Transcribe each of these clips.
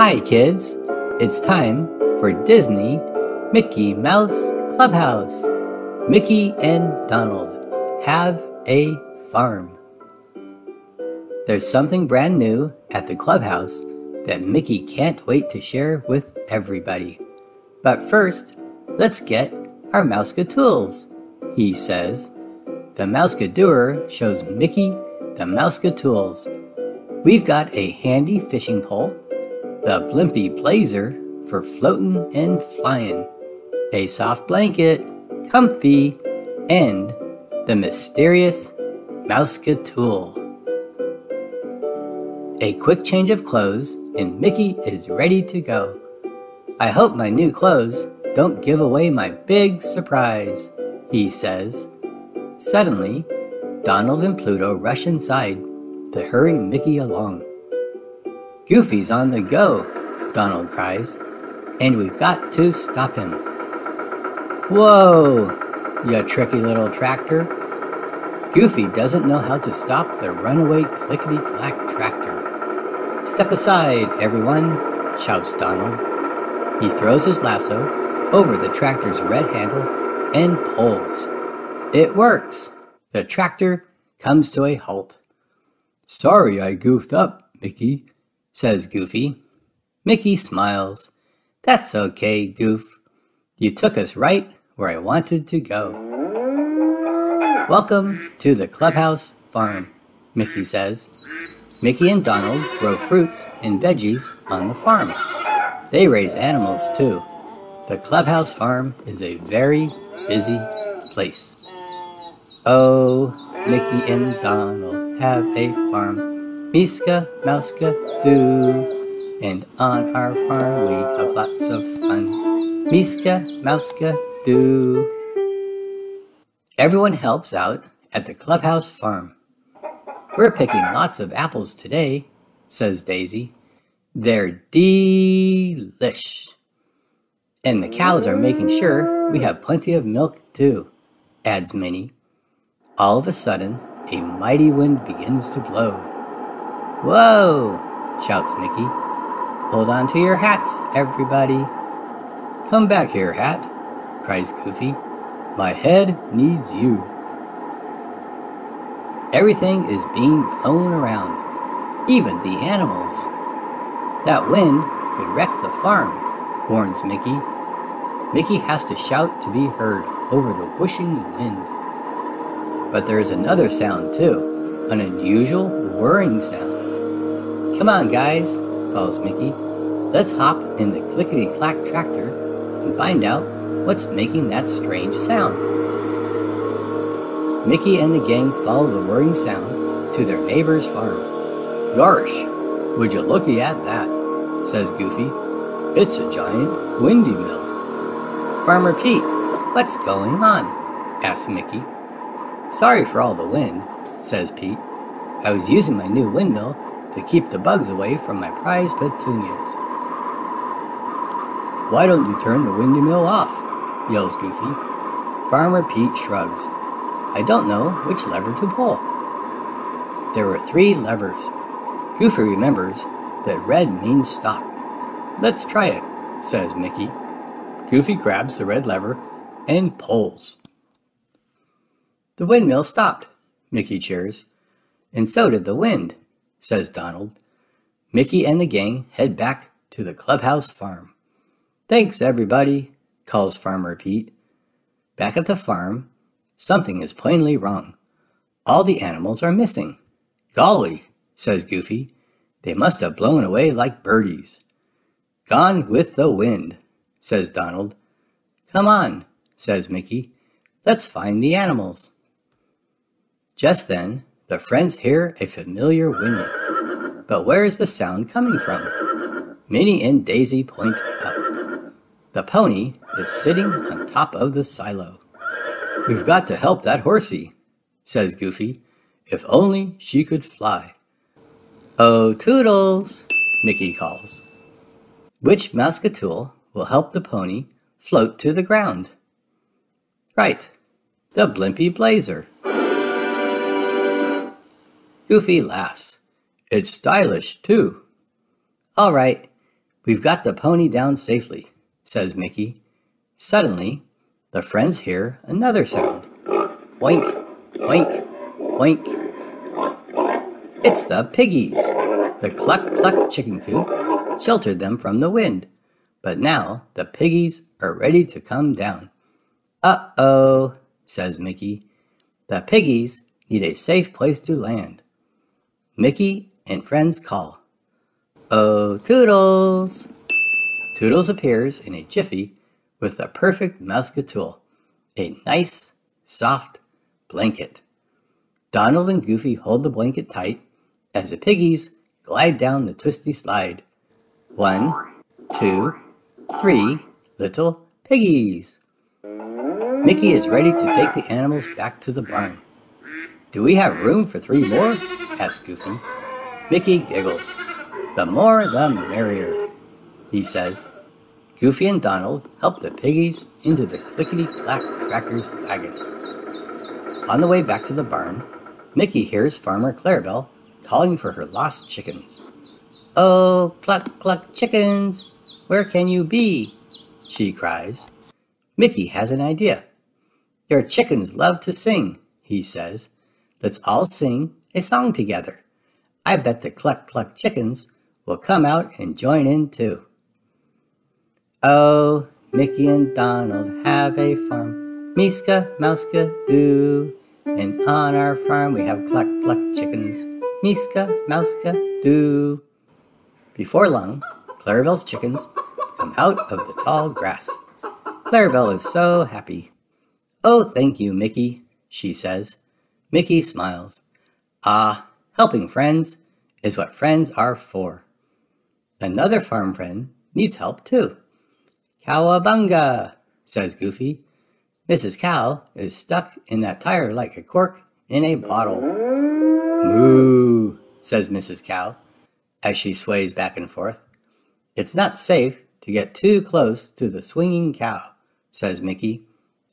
Hi kids, it's time for Disney Mickey Mouse Clubhouse. Mickey and Donald have a farm. There's something brand new at the clubhouse that Mickey can't wait to share with everybody. But first, let's get our Mouseketools, he says. The Mouseketeer shows Mickey the Mouseketools. We've got a handy fishing pole, the Blimpy Blazer for floating and flying, a soft blanket, comfy, and the mysterious Mousetool. A quick change of clothes and Mickey is ready to go. I hope my new clothes don't give away my big surprise, he says. Suddenly, Donald and Pluto rush inside to hurry Mickey along. Goofy's on the go, Donald cries, and we've got to stop him. Whoa, you tricky little tractor. Goofy doesn't know how to stop the runaway clickety-clack tractor. Step aside, everyone, shouts Donald. He throws his lasso over the tractor's red handle and pulls. It works! The tractor comes to a halt. Sorry I goofed up, Mickey, says Goofy. Mickey smiles. That's okay, Goof. You took us right where I wanted to go. Welcome to the Clubhouse Farm, Mickey says. Mickey and Donald grow fruits and veggies on the farm. They raise animals too. The Clubhouse Farm is a very busy place. Oh, Mickey and Donald have a farm. Miska, Mouska, Doo. And on our farm we have lots of fun. Miska, Mouska, Doo. Everyone helps out at the Clubhouse Farm. We're picking lots of apples today, says Daisy. They're delish. And the cows are making sure we have plenty of milk too, adds Minnie. All of a sudden, a mighty wind begins to blow. Whoa, shouts Mickey. Hold on to your hats, everybody. Come back here, hat, cries Goofy. My head needs you. Everything is being blown around, even the animals. That wind could wreck the farm, warns Mickey. Mickey has to shout to be heard over the whooshing wind. But there is another sound too, an unusual whirring sound. Come on, guys, calls Mickey. Let's hop in the clickety-clack tractor and find out what's making that strange sound. Mickey and the gang follow the whirring sound to their neighbor's farm. Gosh, would you looky at that, says Goofy. It's a giant windy mill. Farmer Pete, what's going on? Asks Mickey. Sorry for all the wind, says Pete. I was using my new windmill to keep the bugs away from my prize petunias. Why don't you turn the windy mill off? Yells Goofy. Farmer Pete shrugs. I don't know which lever to pull. There were three levers. Goofy remembers that red means stop. Let's try it, says Mickey. Goofy grabs the red lever and pulls. The windmill stopped, Mickey cheers. And so did the wind, says Donald. Mickey and the gang head back to the Clubhouse Farm. Thanks, everybody, calls Farmer Pete. Back at the farm, something is plainly wrong. All the animals are missing. Golly, says Goofy. They must have blown away like birdies. Gone with the wind, says Donald. Come on, says Mickey. Let's find the animals. Just then, the friends hear a familiar whinny. But where is the sound coming from? Minnie and Daisy point up. The pony is sitting on top of the silo. We've got to help that horsey, says Goofy. If only she could fly. Oh, Toodles, Mickey calls. Which Mousetool will help the pony float to the ground? Right, the Blimpy Blazer. Goofy laughs. It's stylish, too. All right, We've got the pony down safely, says Mickey. Suddenly, the friends hear another sound. Oink, oink, oink. It's the piggies. The cluck, cluck chicken coop sheltered them from the wind. But now the piggies are ready to come down. Uh-oh, says Mickey. The piggies need a safe place to land. Mickey and friends call. Oh, Toodles! Toodles appears in a jiffy with the perfect Mousesketool, a nice, soft blanket. Donald and Goofy hold the blanket tight as the piggies glide down the twisty slide. 1, 2, 3 little piggies. Mickey is ready to take the animals back to the barn. Do we have room for 3 more? Asks Goofy. Mickey giggles. The more the merrier, he says. Goofy and Donald help the piggies into the clickety-clack crackers wagon. On the way back to the barn, Mickey hears Farmer Clarabelle calling for her lost chickens. Oh, cluck, cluck, chickens, where can you be? She cries. Mickey has an idea. Your chickens love to sing, he says. Let's all sing a song together. I bet the cluck, cluck, chickens will come out and join in too. Oh, Mickey and Donald have a farm, Mouseketeer, Mouseketeer, and on our farm we have cluck, cluck, chickens, Mouseketeer, Mouseketeer. Before long, Clarabelle's chickens come out of the tall grass. Clarabelle is so happy. Oh, thank you, Mickey, she says. Mickey smiles. Ah, helping friends is what friends are for. Another farm friend needs help too. Cowabunga, says Goofy. Mrs. Cow is stuck in that tire like a cork in a bottle. Moo, says Mrs. Cow, as she sways back and forth. It's not safe to get too close to the swinging cow, says Mickey.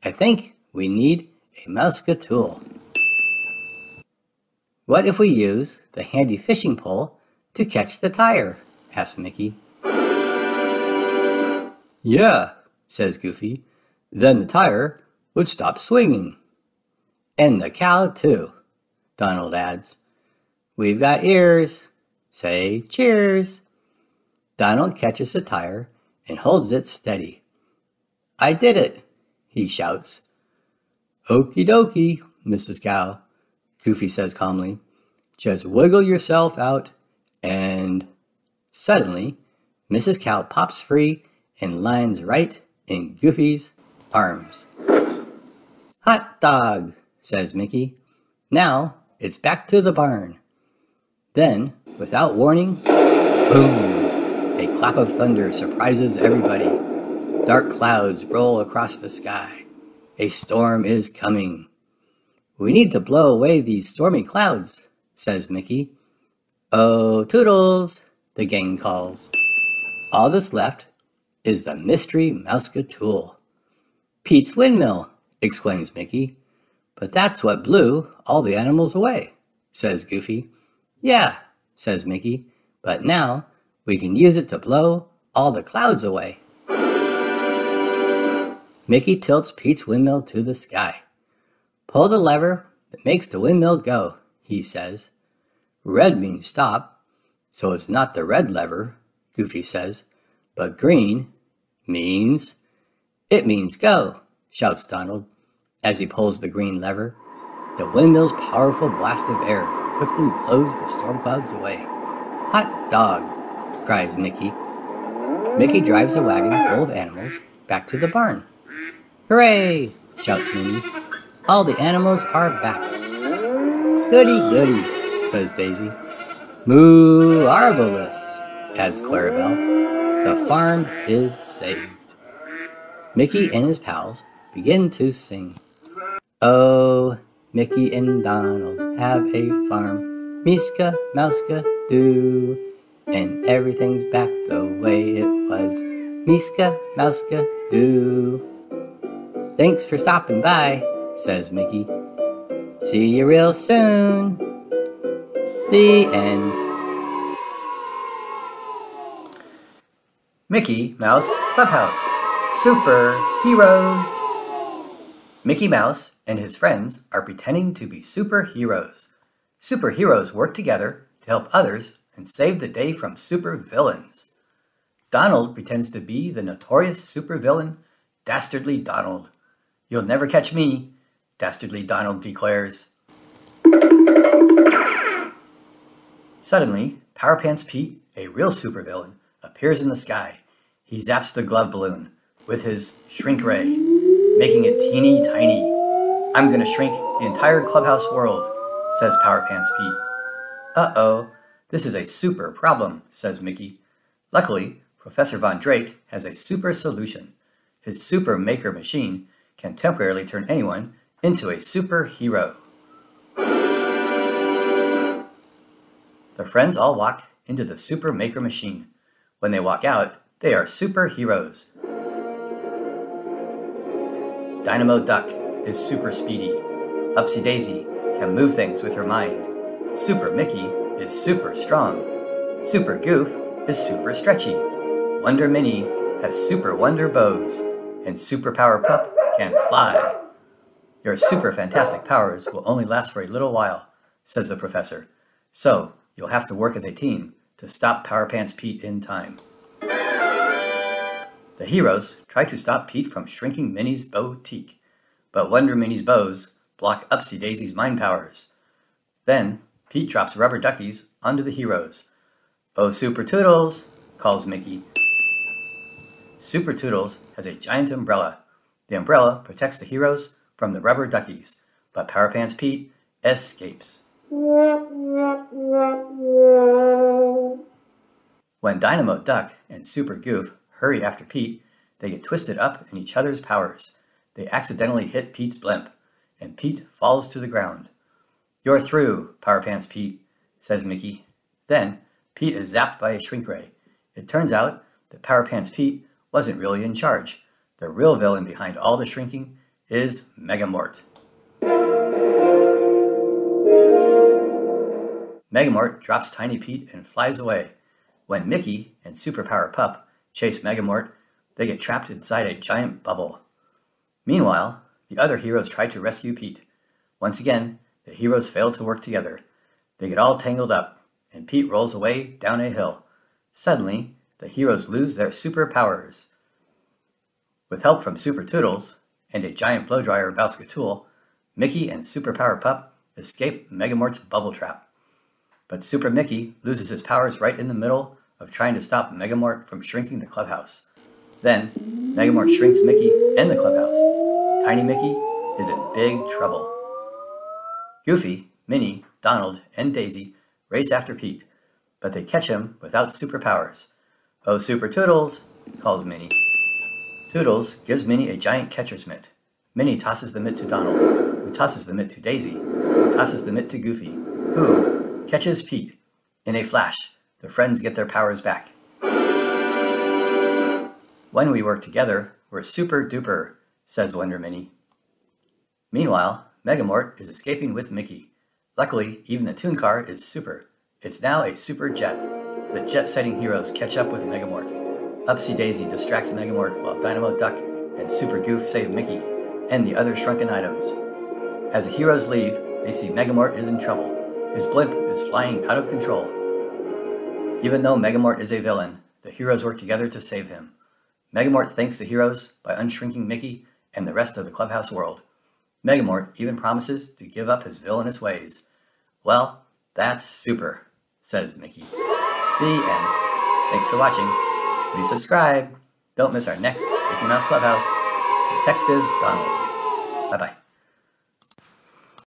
I think we need a Mousetool. What if we use the handy fishing pole to catch the tire? Asks Mickey. Yeah, says Goofy. Then the tire would stop swinging. And the cow too, Donald adds. We've got ears. Say cheers. Donald catches the tire and holds it steady. I did it, he shouts. Okie dokie, Mrs. Cow, Goofy says calmly. Just wiggle yourself out and... Suddenly, Mrs. Cow pops free and lands right in Goofy's arms. Hot dog, says Mickey. Now it's back to the barn. Then, without warning, boom! A clap of thunder surprises everybody. Dark clouds roll across the sky. A storm is coming. We need to blow away these stormy clouds, says Mickey. Oh, Toodles, the gang calls. All that's left is the mystery Mousetool. Pete's windmill, exclaims Mickey. But that's what blew all the animals away, says Goofy. Yeah, says Mickey, but now we can use it to blow all the clouds away. Mickey tilts Pete's windmill to the sky. Pull the lever that makes the windmill go, he says. Red means stop, so it's not the red lever, Goofy says, but green means... It means go, shouts Donald as he pulls the green lever. The windmill's powerful blast of air quickly blows the storm clouds away. Hot dog, cries Mickey. Mickey drives a wagon full of animals back to the barn. Hooray, shouts Minnie. All the animals are back. Goody, goody, says Daisy. Moo-arvelous, adds Clarabelle. The farm is saved. Mickey and his pals begin to sing. Oh, Mickey and Donald have a farm, Mouseketeer, Mouseketeer, and everything's back the way it was, Mouseketeer, Mouseketeer. Thanks for stopping by, says Mickey. See you real soon. The end. Mickey Mouse Clubhouse, Super Heroes. Mickey Mouse and his friends are pretending to be superheroes. Superheroes work together to help others and save the day from supervillains. Donald pretends to be the notorious supervillain, Dastardly Donald. "You'll never catch me," Dastardly Donald declares. Suddenly, Power Pants Pete, a real supervillain, appears in the sky. He zaps the glove balloon with his shrink ray, making it teeny tiny. "I'm gonna shrink the entire clubhouse world," says Power Pants Pete. "Uh-oh, this is a super problem," says Mickey. Luckily, Professor Von Drake has a super solution. His Super Maker Machine can temporarily turn anyone into a superhero. The friends all walk into the Super Maker Machine. When they walk out, they are superheroes. Dynamo Duck is super speedy. Upsy Daisy can move things with her mind. Super Mickey is super strong. Super Goof is super stretchy. Wonder Minnie has super wonder bows. And Super Power Pup can fly. "Your super fantastic powers will only last for a little while," says the professor. "So, you'll have to work as a team to stop Power Pants Pete in time." The heroes try to stop Pete from shrinking Minnie's boutique, but Wonder Minnie's bows block Upsy Daisy's mind powers. Then, Pete drops rubber duckies onto the heroes. "Oh, Super Toodles," calls Mickey. Super Toodles has a giant umbrella. The umbrella protects the heroes from the rubber duckies, but Power Pants Pete escapes. When Dynamo Duck and Super Goof hurry after Pete, they get twisted up in each other's powers. They accidentally hit Pete's blimp, and Pete falls to the ground. "You're through, Power Pants Pete," says Mickey. Then, Pete is zapped by a shrink ray. It turns out that Power Pants Pete wasn't really in charge. The real villain behind all the shrinking is Megamort. Megamort drops Tiny Pete and flies away. When Mickey and Super Power Pup chase Megamort, they get trapped inside a giant bubble. Meanwhile, the other heroes try to rescue Pete. Once again, the heroes fail to work together. They get all tangled up, and Pete rolls away down a hill. Suddenly, the heroes lose their superpowers. With help from Super Toodles and a giant blow-dryer about Skatool, Mickey and Super Power Pup escape Megamort's bubble trap. But Super Mickey loses his powers right in the middle of trying to stop Megamort from shrinking the clubhouse. Then, Megamort shrinks Mickey and the clubhouse. Tiny Mickey is in big trouble. Goofy, Minnie, Donald, and Daisy race after Pete, but they catch him without superpowers. "Oh, Super Toodles," calls Minnie. Toodles gives Minnie a giant catcher's mitt. Minnie tosses the mitt to Donald, who tosses the mitt to Daisy, who tosses the mitt to Goofy, who catches Pete. In a flash, the friends get their powers back. "When we work together, we're super duper," says Wonder Minnie. Meanwhile, Megamort is escaping with Mickey. Luckily, even the Toon Car is super. It's now a super jet. The jet-setting heroes catch up with Megamort. Upsy Daisy distracts Megamort while Dynamo Duck and Super Goof save Mickey and the other shrunken items. As the heroes leave, they see Megamort is in trouble. His blimp is flying out of control. Even though Megamort is a villain, the heroes work together to save him. Megamort thanks the heroes by unshrinking Mickey and the rest of the clubhouse world. Megamort even promises to give up his villainous ways. "Well, that's super," says Mickey. The end. Thanks for watching. Please subscribe. Don't miss our next Mickey Mouse Clubhouse, Detective Donald. Bye-bye.